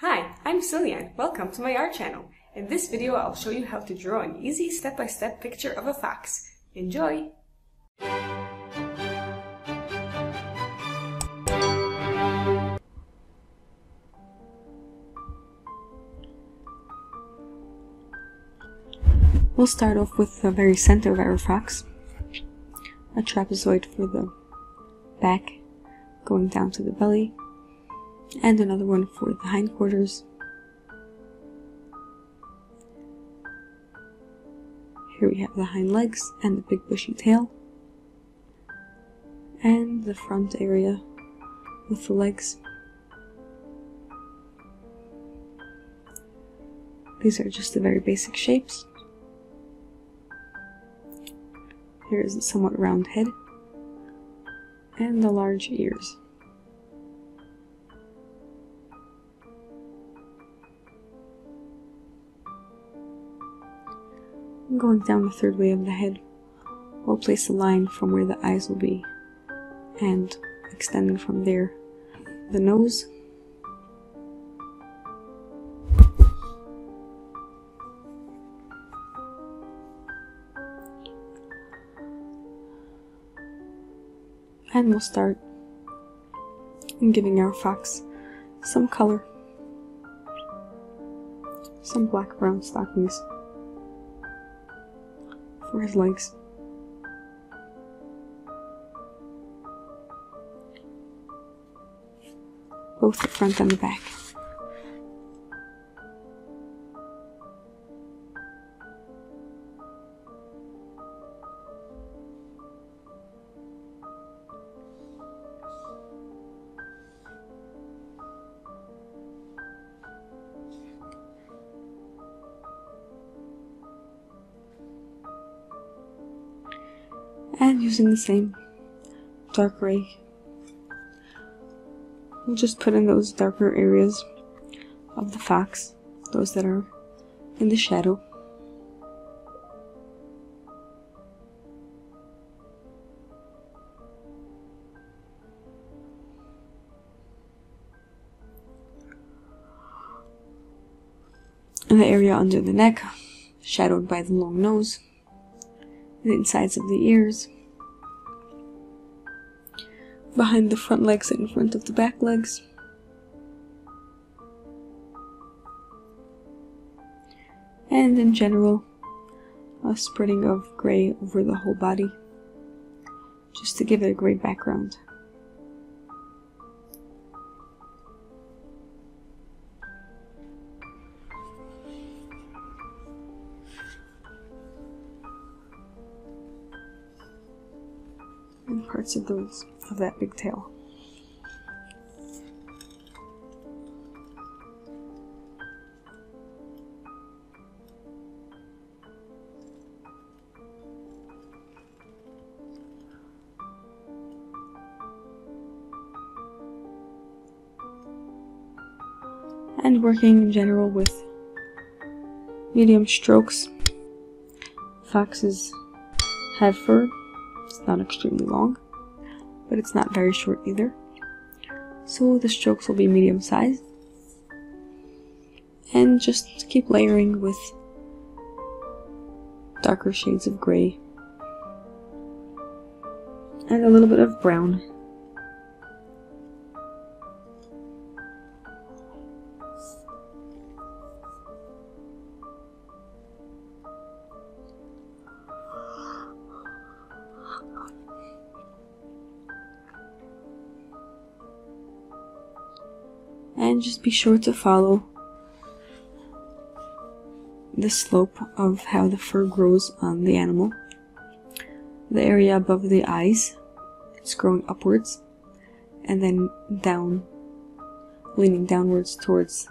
Hi, I'm Ciliann. Welcome to my art channel. In this video I'll show you how to draw an easy step-by-step picture of a fox. Enjoy! We'll start off with the very center of our fox, a trapezoid for the back going down to the belly, and another one for the hindquarters. Here we have the hind legs and the big bushy tail, and the front area with the legs. These are just the very basic shapes. Here is the somewhat round head and the large ears. Going down the third way of the head, we'll place a line from where the eyes will be, and extending from there, the nose, and we'll start giving our fox some color, some black-brown stockings for his legs. Both the front and the back. And using the same dark gray, we'll just put in those darker areas of the fox, those that are in the shadow. And the area under the neck, shadowed by the long nose, the insides of the ears, behind the front legs and in front of the back legs, and in general a spreading of gray over the whole body, just to give it a gray background. And parts of those of that big tail. And working in general with medium strokes. Foxes have fur. It's not extremely long, but it's not very short either, so the strokes will be medium sized, and just keep layering with darker shades of gray and a little bit of brown. And just be sure to follow the slope of how the fur grows on the animal. The area above the eyes, it's growing upwards, and then down, leaning downwards towards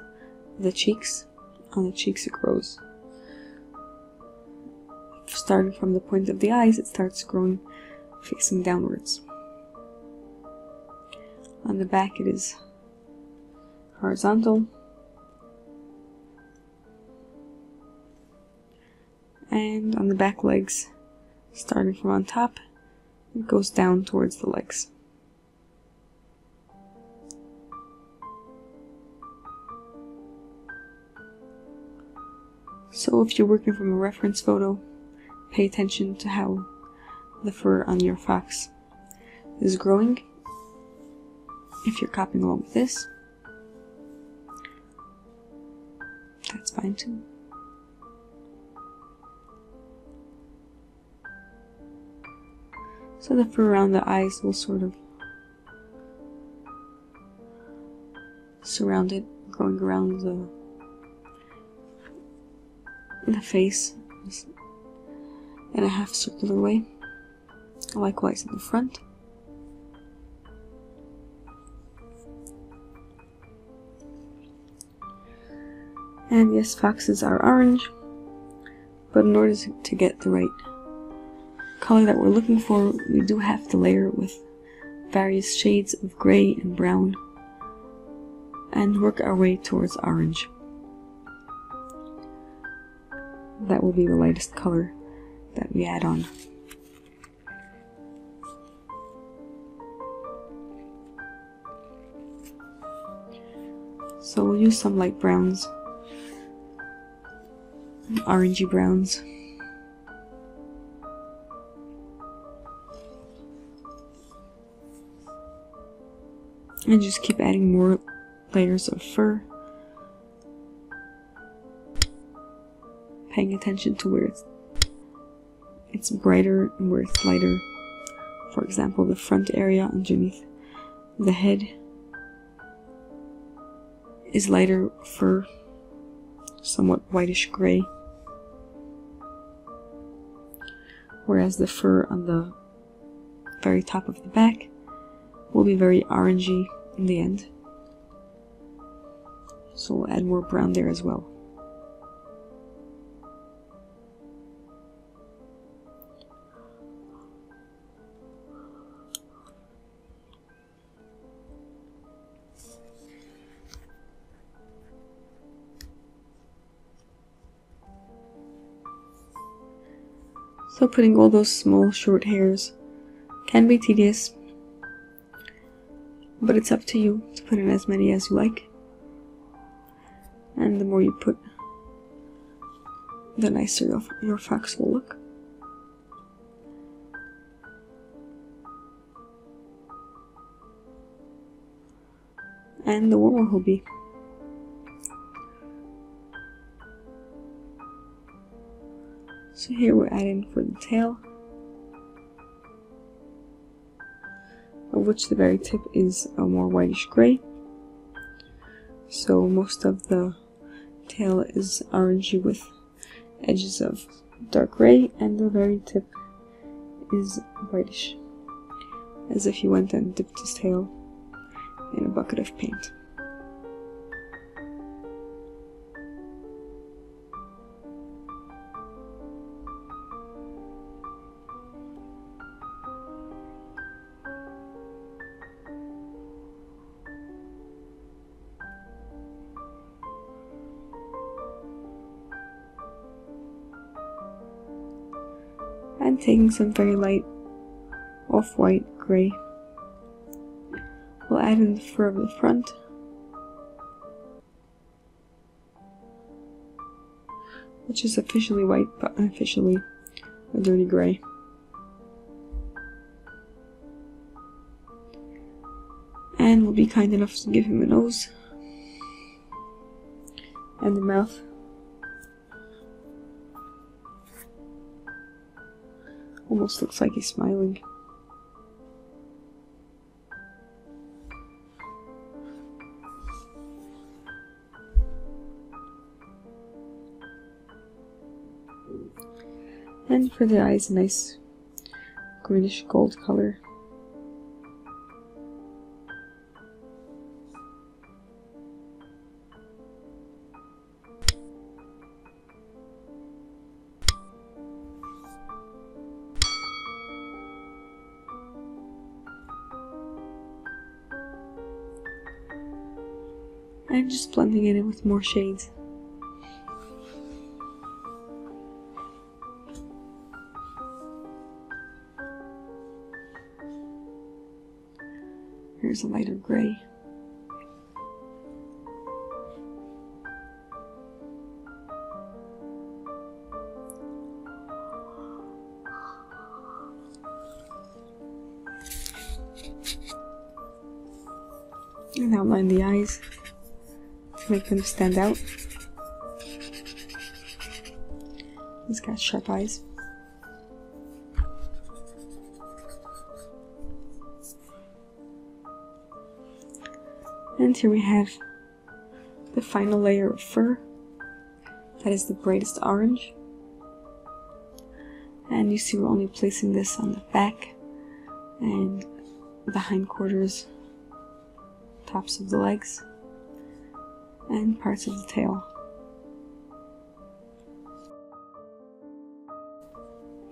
the cheeks. On the cheeks it grows. Starting from the point of the eyes, it starts growing facing downwards. On the back it is horizontal, and on the back legs, starting from on top, it goes down towards the legs. So if you're working from a reference photo, pay attention to how the fur on your fox is growing if you're copying along with this. That's fine too. So the fur around the eyes will sort of surround it, going around the face in a half circular way. Likewise in the front. And yes, foxes are orange, but in order to get the right color that we're looking for, we do have to layer it with various shades of gray and brown and work our way towards orange. That will be the lightest color that we add on. So we'll use some light browns, orangey browns. And just keep adding more layers of fur, paying attention to where it's brighter and where it's lighter. For example, the front area underneath the head is lighter fur, somewhat whitish gray, whereas the fur on the very top of the back will be very orangey in the end. So we'll add more brown there as well. So putting all those small short hairs can be tedious, but it's up to you to put in as many as you like. And the more you put, the nicer your fox will look. And the warmer he'll be. So here we're adding for the tail, of which the very tip is a more whitish gray. So most of the tail is orangey with edges of dark gray, and the very tip is whitish, as if he went and dipped his tail in a bucket of paint. And taking some very light off-white gray, we'll add in the fur of the front, which is officially white but unofficially a dirty gray. And we'll be kind enough to give him a nose and a mouth. Almost looks like he's smiling. And for the eyes, a nice greenish gold color. And just blending it in with more shades. Here's a lighter gray. and outline the eyes to make them stand out. He's got sharp eyes. And here we have the final layer of fur. That is the brightest orange. And you see we're only placing this on the back and the hindquarters, tops of the legs, and parts of the tail.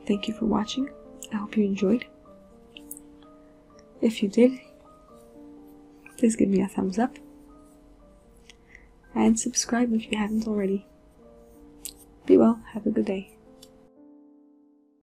Thank you for watching. I hope you enjoyed. If you did, please give me a thumbs up and subscribe if you haven't already. Be well, have a good day.